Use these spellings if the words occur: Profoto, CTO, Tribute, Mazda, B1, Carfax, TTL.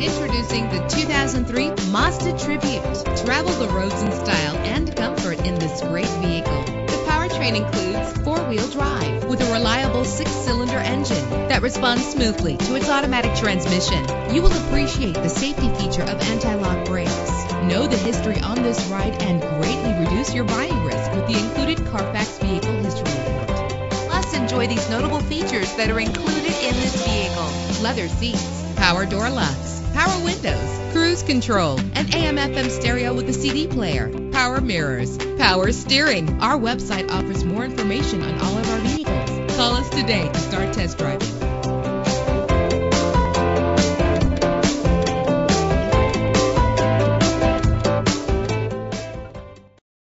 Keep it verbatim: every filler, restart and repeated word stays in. Introducing the two thousand three Mazda Tribute. Travel the roads in style and comfort in this great vehicle. The powertrain includes four-wheel drive with a reliable six-cylinder engine that responds smoothly to its automatic transmission. You will appreciate the safety feature of anti-lock brakes. Know the history on this ride and greatly reduce your buying risk with the included Carfax Vehicle History Report. Plus, enjoy these notable features that are included in this vehicle: leather seats, power door locks, power windows, cruise control, an A M F M stereo with a C D player, power mirrors, power steering. Our website offers more information on all of our vehicles. Call us today to start test driving.